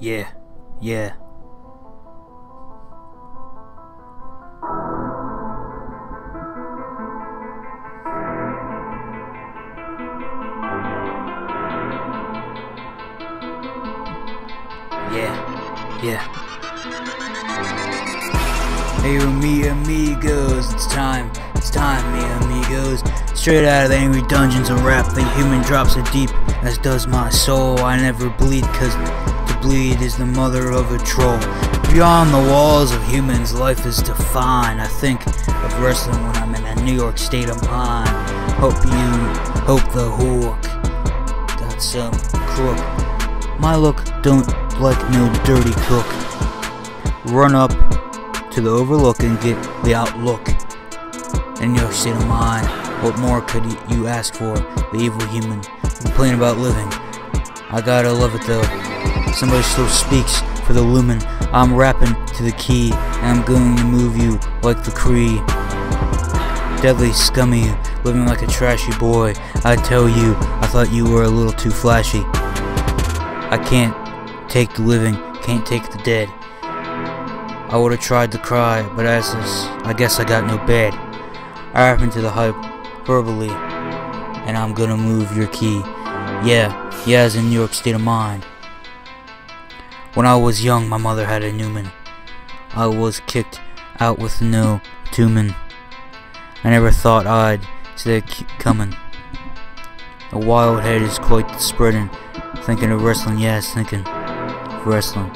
Yeah. Hey, me amigos, it's time, me amigos. Straight out of the angry dungeons and rap, the human drops are deep, as does my soul. I never bleed, cause to bleed is the mother of a troll. Beyond the walls of humans, life is defined. I think of wrestling when I'm in a New York state of mind. Hope the hawk got some crook. My look don't like no dirty cook. Run up to the overlook and get the outlook. In your state of mind, what more could you ask for? The evil human complain about living. I gotta love it though. Somebody still speaks for the lumen. I'm rapping to the key, and I'm going to move you like the Cree. Deadly scummy, living like a trashy boy. I tell you, I thought you were a little too flashy. I can't take the living, can't take the dead. I would've tried to cry, but I guess I got no bed. I rap into the hype, verbally, and I'm gonna move your key. Yeah, as in New York state of mind. When I was young, my mother had a Newman. I was kicked out with no tumen. I never thought I'd see it coming. A wild head is quite spreading, thinking of wrestling, yes, thinking of wrestling.